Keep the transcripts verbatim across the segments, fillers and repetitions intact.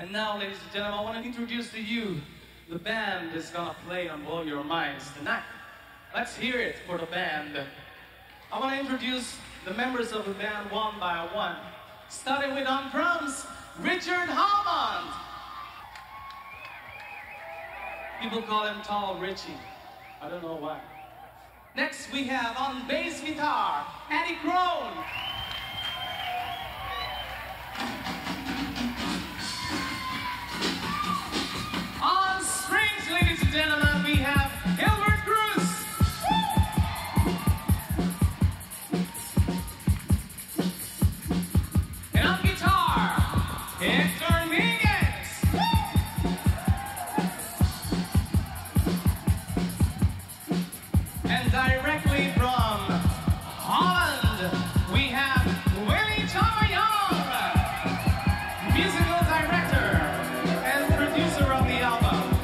And now, ladies and gentlemen, I want to introduce to you the band that's gonna play on Blow Your Minds tonight. Let's hear it for the band. I want to introduce the members of the band one by one, starting with on drums, Richard Holmond. People call him Tall Richie. I don't know why. Next we have on bass guitar, Eddy Croon. On strings, ladies and gentlemen, we have Hilbert Cruz. And on guitar, Hector Minguez. And directly from Holland, we have Willie Chamayor, musical director and producer of the album.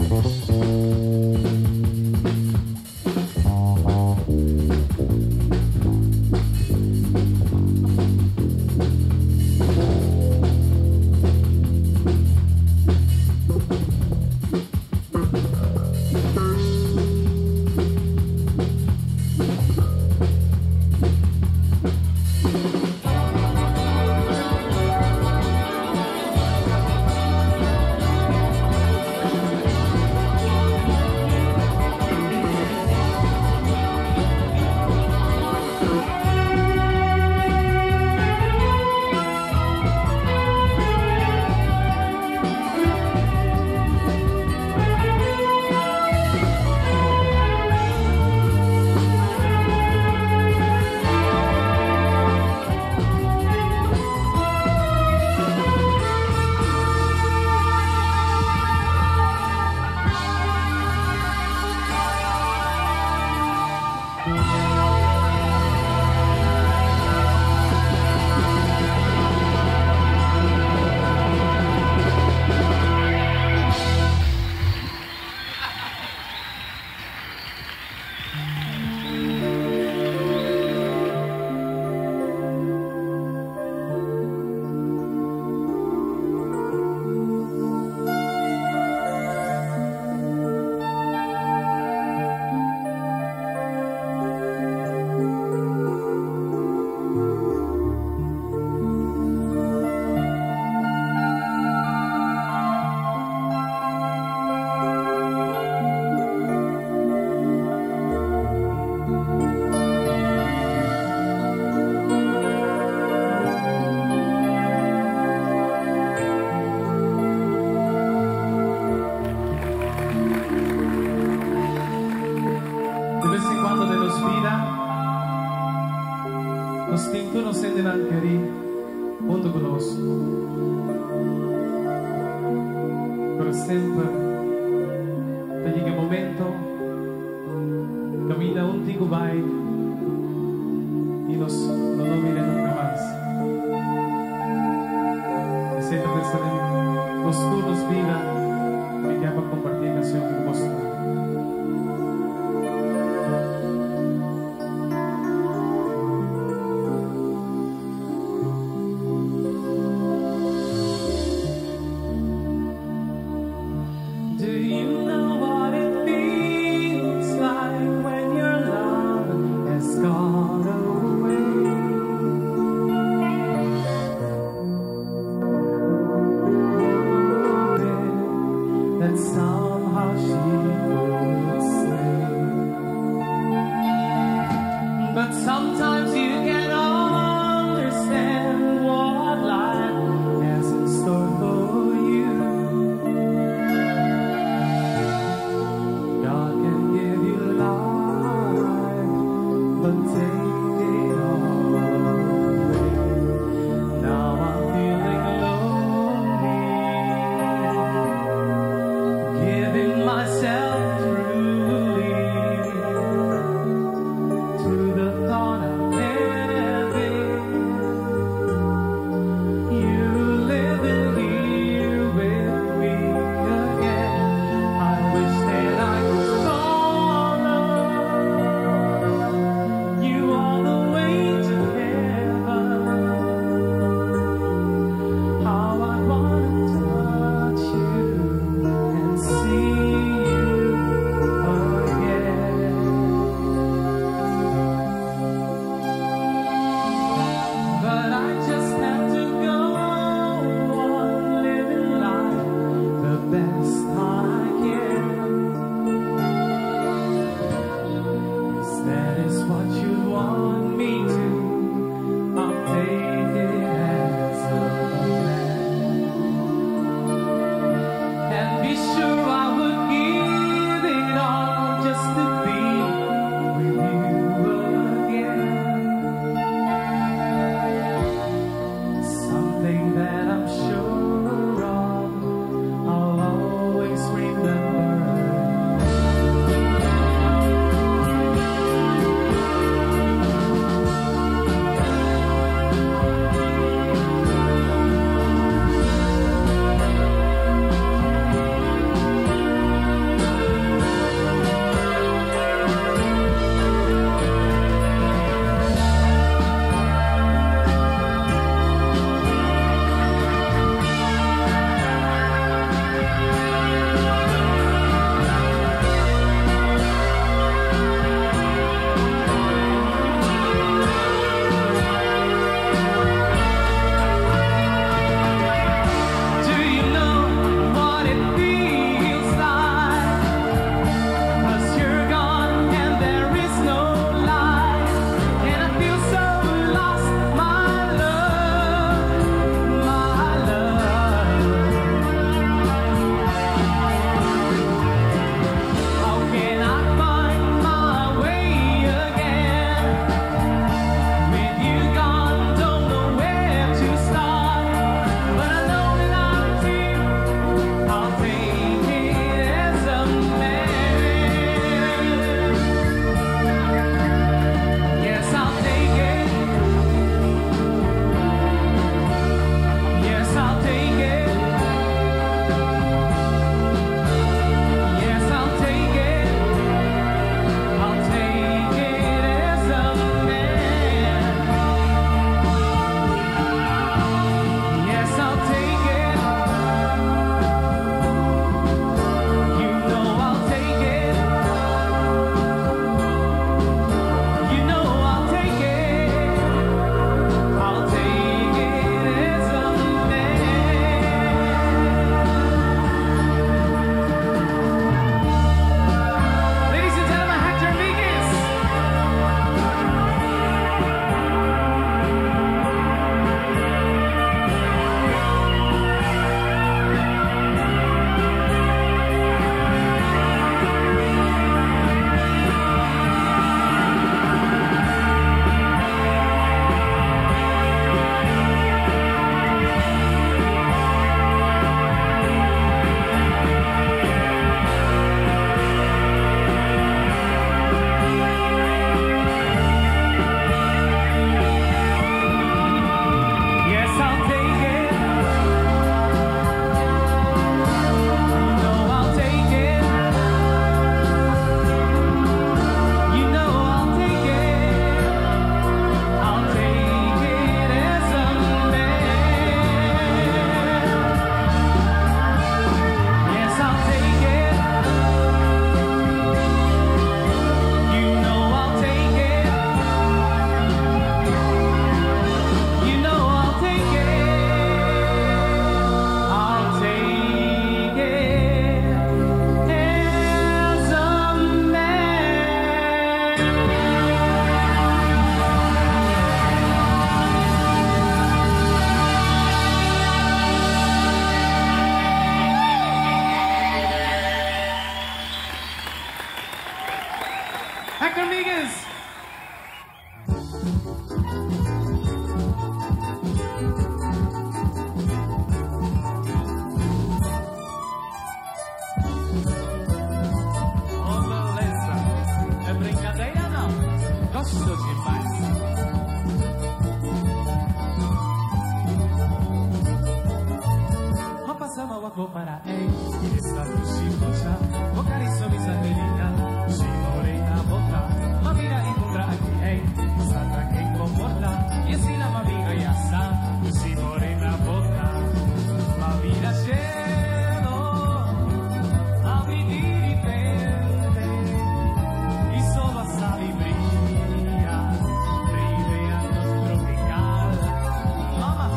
Thank you. vida, lo spingono se davanti a lì, molto conosco, per sempre. Da quel momento, la vida un tico va y nos, no lo mire nunca más. Y siempre pensaré, los turnos vida, me queda para compartir canción con vosotros. So pasos de paz. Sama wako para ei, esta mushikocha, vocarizo mi sandelina, shimorena bota, mamira y mura aquí ei, santa que comporta, y así la mamiga ya está, shimorena bota, mamira lleno, a vivir y perder, y solo a salir brilla, ribeando tropical, mamá.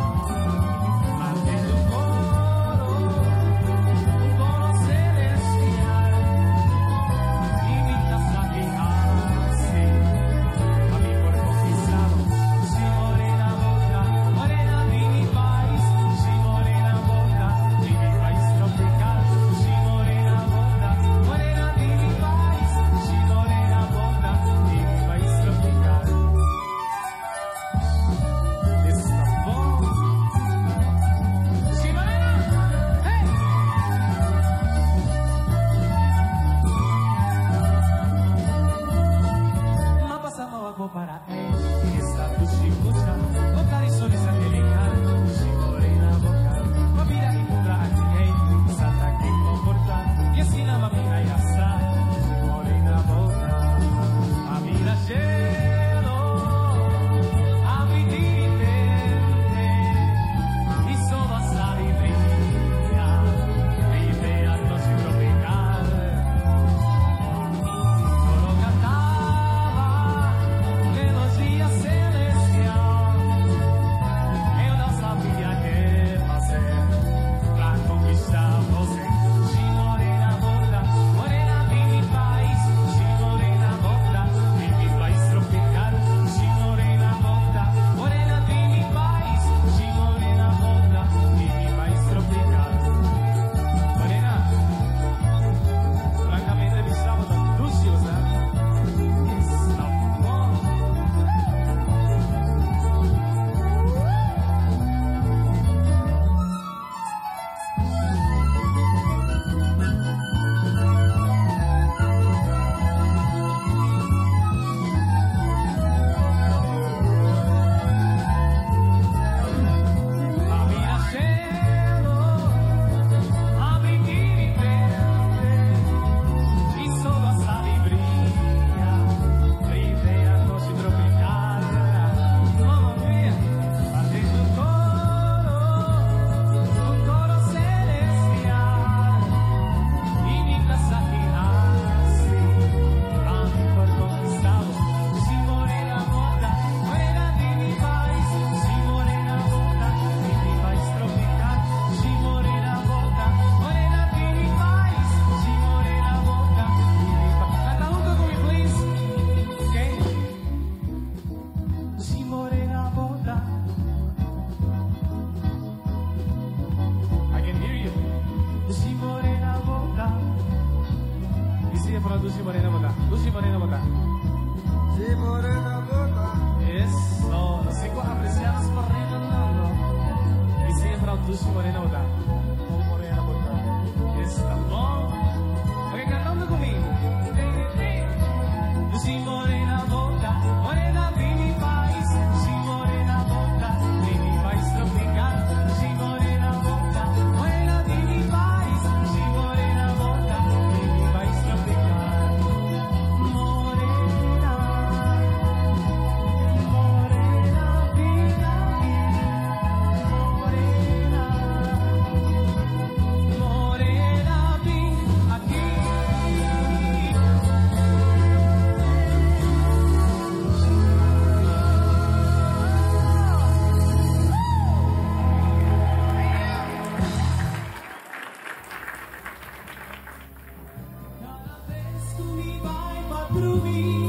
Prove me.